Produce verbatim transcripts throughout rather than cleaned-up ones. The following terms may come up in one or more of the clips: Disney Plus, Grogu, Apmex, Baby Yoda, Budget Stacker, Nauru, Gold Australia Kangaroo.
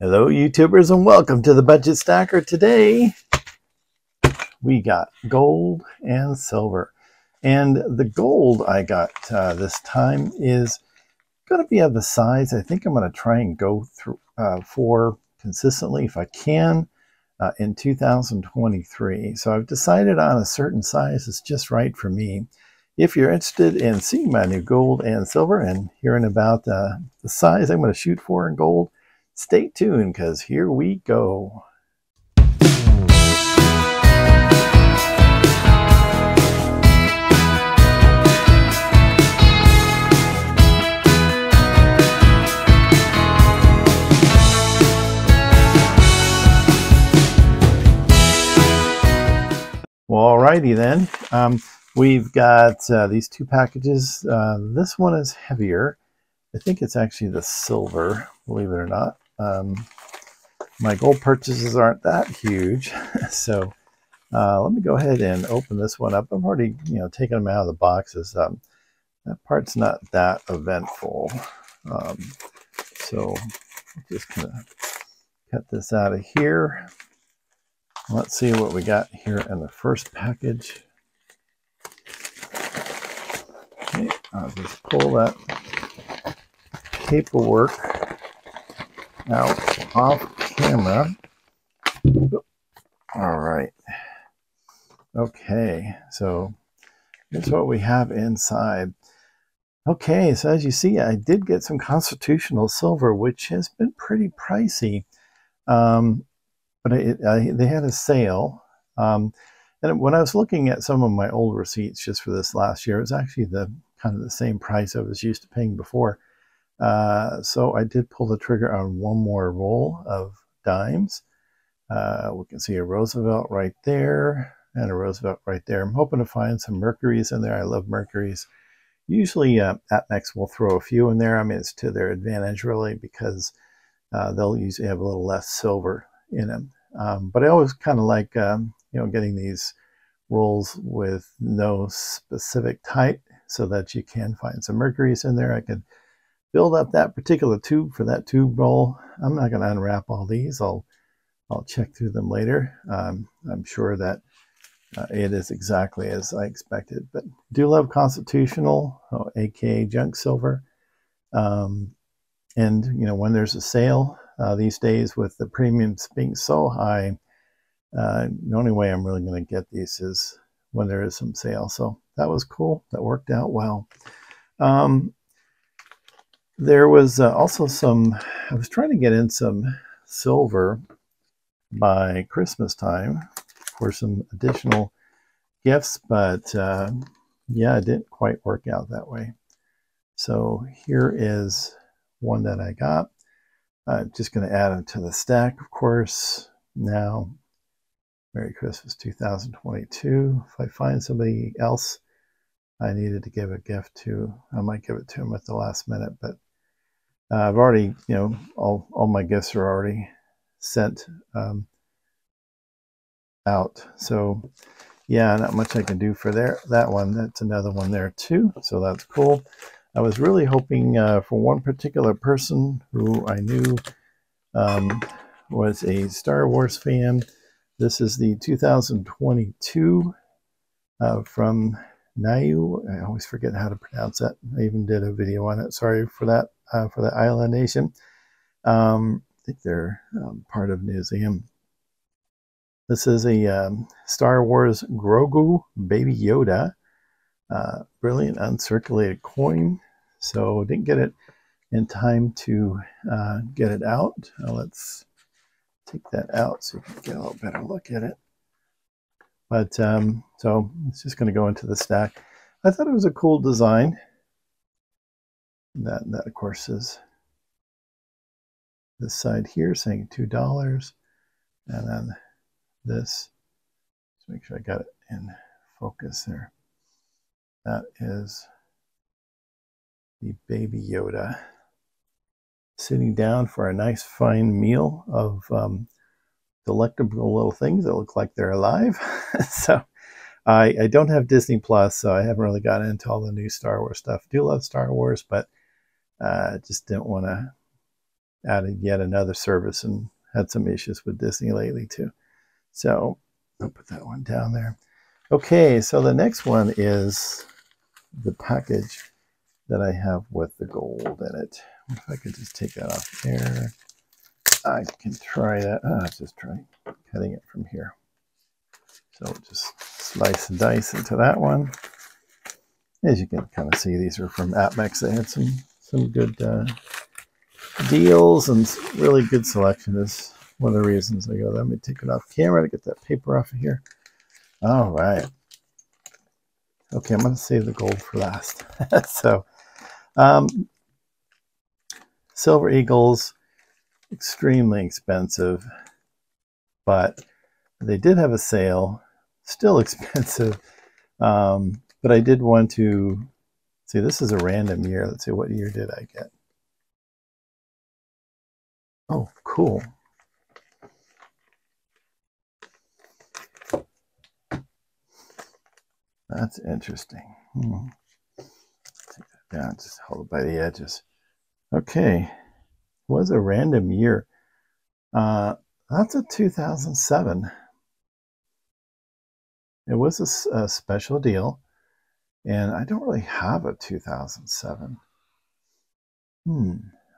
Hello YouTubers and welcome to the Budget Stacker. Today we got gold and silver, and the gold I got uh, this time is going to be of the size I think I'm going to try and go through uh, for consistently if I can uh, in two thousand twenty-three. So I've decided on a certain size is just right for me. If you're interested in seeing my new gold and silver and hearing about uh, the size I'm going to shoot for in gold, stay tuned, because here we go. Well, alrighty then. Um, we've got uh, these two packages. Uh, this one is heavier. I think it's actually the silver, believe it or not. Um, my gold purchases aren't that huge, so uh, let me go ahead and open this one up. I've already, you know, taken them out of the boxes. Um, that part's not that eventful, um, so I'm just gonna cut this out of here. Let's see what we got here in the first package. Okay, I'll just pull that paperwork out off camera. All right. Okay, so here's what we have inside. Okay, so as you see, I did get some constitutional silver, which has been pretty pricey, um, but it, I, they had a sale. Um, and when I was looking at some of my old receipts just for this last year, it was actually the kind of the same price I was used to paying before. Uh, so I did pull the trigger on one more roll of dimes. Uh, we can see a Roosevelt right there and a Roosevelt right there. I'm hoping to find some Mercuries in there. I love Mercuries. Usually uh, Apmex will throw a few in there. I mean, it's to their advantage really, because uh, they'll usually have a little less silver in them. Um, but I always kind of like, um, you know, getting these rolls with no specific type so that you can find some Mercuries in there. I could build up that particular tube for that tube roll. I'm not going to unwrap all these. I'll I'll check through them later. Um, I'm sure that uh, it is exactly as I expected. But do love constitutional, oh, aka junk silver. Um, and you know, when there's a sale uh, these days, with the premiums being so high, uh, the only way I'm really going to get these is when there is some sale. So that was cool. That worked out well. Um, There was uh, also some, I was trying to get in some silver by Christmas time for some additional gifts, but uh, yeah, it didn't quite work out that way. So here is one that I got. I'm just going to add them to the stack, of course. Now, Merry Christmas two thousand twenty-two. If I find somebody else I needed to give a gift to, I might give it to them at the last minute, but Uh, I've already, you know, all, all my gifts are already sent um, out. So, yeah, not much I can do for there. That one, that's another one there too. So that's cool. I was really hoping uh, for one particular person who I knew um, was a Star Wars fan. This is the two thousand twenty-two uh, from Nauru. I always forget how to pronounce that. I even did a video on it. Sorry for that. Uh, for the island nation. Um, I think they're um, part of New Zealand. This is a um, Star Wars Grogu Baby Yoda. Uh, brilliant uncirculated coin. So didn't get it in time to uh, get it out. Now let's take that out so you can get a little better look at it. But um, so it's just going to go into the stack. I thought it was a cool design. That, that of course is this side here saying two dollars, and then this, let's make sure I got it in focus there. That is the Baby Yoda sitting down for a nice fine meal of um, delectable little things that look like they're alive. So I, I don't have Disney Plus, so I haven't really gotten into all the new Star Wars stuff. I do love Star Wars, but I uh, just didn't want to added yet another service and had some issues with Disney lately too. So I'll put that one down there. Okay, so the next one is the package that I have with the gold in it. If I could just take that off there, I can try that. Ah, let's just try cutting it from here. So just slice and dice into that one. As you can kind of see, these are from Apmex. They had some some good uh, deals and really good selection. Is one of the reasons I go. Let me take it off camera to get that paper off of here. All right. Okay, I'm going to save the gold for last. So, um, Silver Eagles, extremely expensive, but they did have a sale. Still expensive, um, but I did want to see. This is a random year. Let's see, what year did I get? Oh, cool. That's interesting. Hmm. Take that down, just hold it by the edges. Okay, was a random year. Uh, that's a two thousand seven. It was a, a special deal, and I don't really have a two thousand seven. Hmm,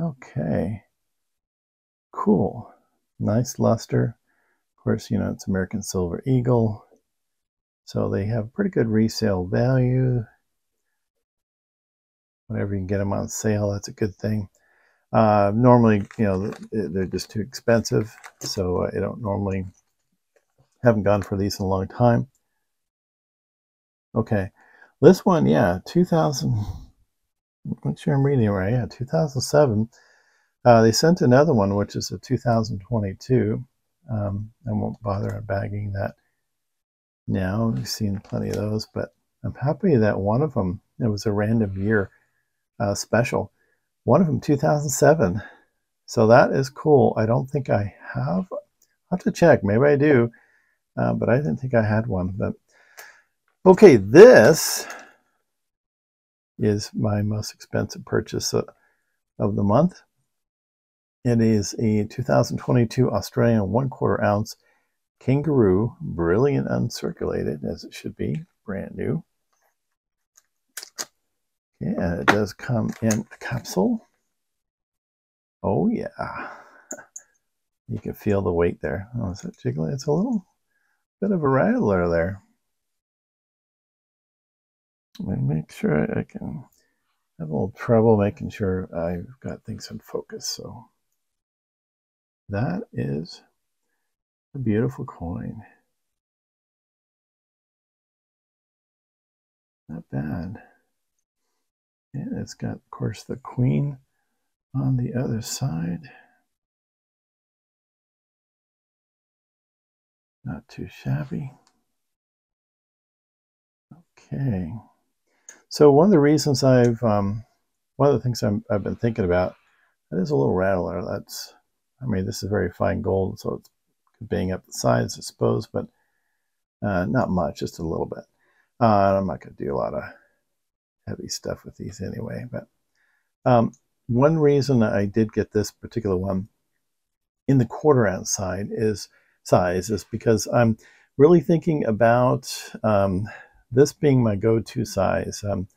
okay. Cool, nice luster. Of course, you know, it's American Silver Eagle. So they have pretty good resale value. Whenever you can get them on sale, that's a good thing. Uh, normally, you know, they're just too expensive, so I don't normally, haven't gone for these in a long time. Okay, this one, yeah, two thousand, make sure I'm reading it right, yeah, two thousand seven. Uh, they sent another one, which is a two thousand twenty-two. Um, I won't bother bagging that now. We've seen plenty of those, but I'm happy that one of them, it was a random year uh, special. One of them, two thousand seven. So that is cool. I don't think I have, I'll have to check. Maybe I do, uh, but I didn't think I had one. But okay, this is my most expensive purchase of, of the month. It is a two thousand twenty-two Australian one quarter ounce Kangaroo, brilliant uncirculated, as it should be, brand new. Okay, and it does come in a capsule. Oh yeah, you can feel the weight there. Oh, is that jiggling? It's a little bit of a rattler there. Let me make sure I can. I have a little trouble making sure I've got things in focus. So that is a beautiful coin. Not bad. And it's got, of course, the queen on the other side. Not too shabby. Okay. So one of the reasons I've, um, one of the things I'm, I've been thinking about, that is a little rattler. That's, I mean, this is very fine gold, so it's being up the sides, I suppose, but uh, not much, just a little bit. Uh, I'm not going to do a lot of heavy stuff with these anyway, but um, one reason I did get this particular one in the quarter ounce side is size is because I'm really thinking about um, this being my go-to size. Um,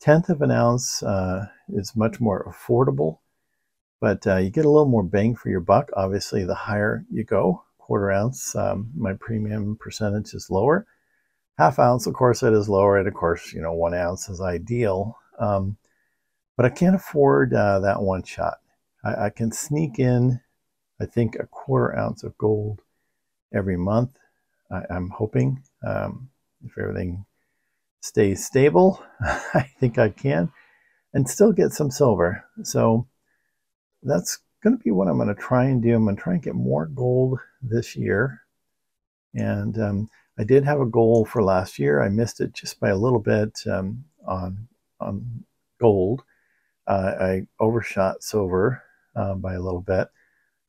tenth of an ounce uh, is much more affordable, but uh, you get a little more bang for your buck. Obviously, the higher you go, quarter ounce, um, my premium percentage is lower. Half ounce, of course, it is lower, and of course, you know, one ounce is ideal. Um, but I can't afford uh, that one shot. I, I can sneak in, I think, a quarter ounce of gold every month. I, I'm hoping um, if everything stays stable, I think I can, and still get some silver. So that's going to be what I'm going to try and do. I'm going to try and get more gold this year, and um, I did have a goal for last year. I missed it just by a little bit um, on, on gold. Uh, I overshot silver uh, by a little bit.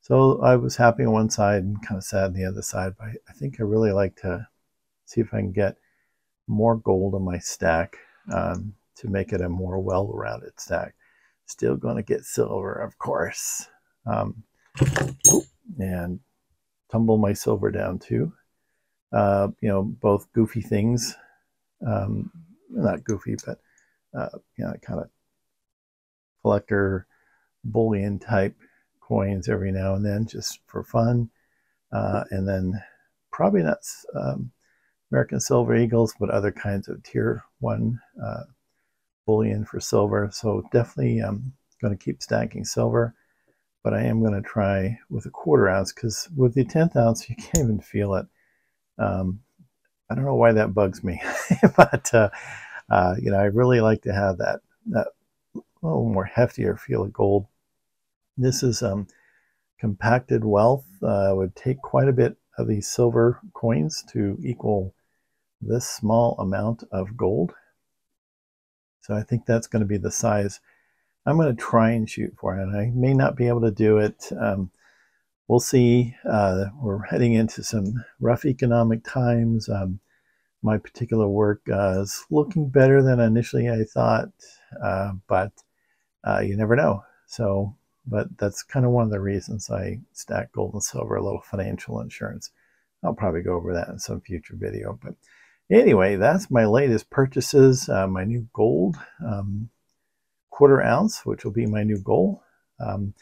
So I was happy on one side and kind of sad on the other side. But I think I really like to see if I can get more gold on my stack um, to make it a more well-rounded stack. Still going to get silver, of course. um, and tumble my silver down too. Uh, you know, both goofy things, um, not goofy, but uh, you know, kind of collector bullion type coins every now and then, just for fun. Uh, and then probably not um, American Silver Eagles, but other kinds of tier one uh, bullion for silver. So definitely um, going to keep stacking silver, but I am going to try with a quarter ounce, because with the tenth ounce, you can't even feel it. Um, I don't know why that bugs me, but, uh, uh, you know, I really like to have that, that little more heftier feel of gold. This is, um, compacted wealth. Uh, would take quite a bit of these silver coins to equal this small amount of gold. So I think that's going to be the size I'm going to try and shoot for, and I may not be able to do it. Um, We'll see. Uh, we're heading into some rough economic times. Um, my particular work uh, is looking better than initially I thought, uh, but uh, you never know. So, but that's kind of one of the reasons I stack gold and silver, a little financial insurance. I'll probably go over that in some future video. But anyway, that's my latest purchases. Uh, my new gold um, quarter ounce, which will be my new goal. Um,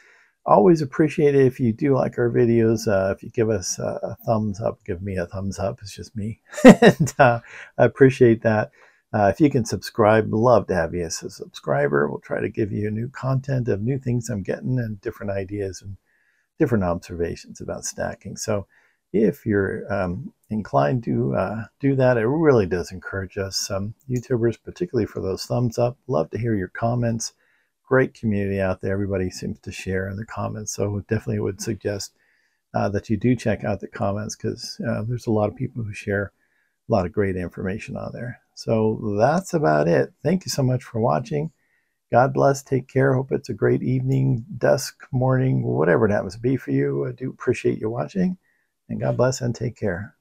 Always appreciate it if you do like our videos. Uh, if you give us a, a thumbs up, give me a thumbs up. It's just me. and uh, I appreciate that. Uh, if you can subscribe, love to have you as a subscriber. We'll try to give you new content of new things I'm getting and different ideas and different observations about stacking. So if you're um, inclined to uh, do that, it really does encourage us, um, YouTubers, particularly for those thumbs up. Love to hear your comments. Great community out there. Everybody seems to share in the comments, so definitely would suggest uh, that you do check out the comments, because uh, there's a lot of people who share a lot of great information on there. So that's about it. Thank you so much for watching. God bless. Take care. Hope it's a great evening, dusk, morning, whatever it happens to be for you. I do appreciate you watching, and God bless and take care.